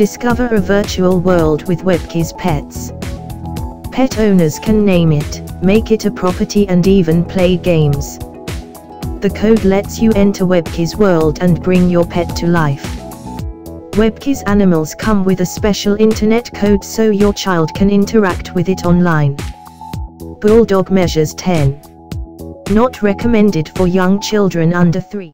Discover a virtual world with Webkinz pets. Pet owners can name it, make it a property, and even play games. The code lets you enter Webkinz world and bring your pet to life. Webkinz animals come with a special internet code so your child can interact with it online. Bulldog measures 10. Not recommended for young children under 3.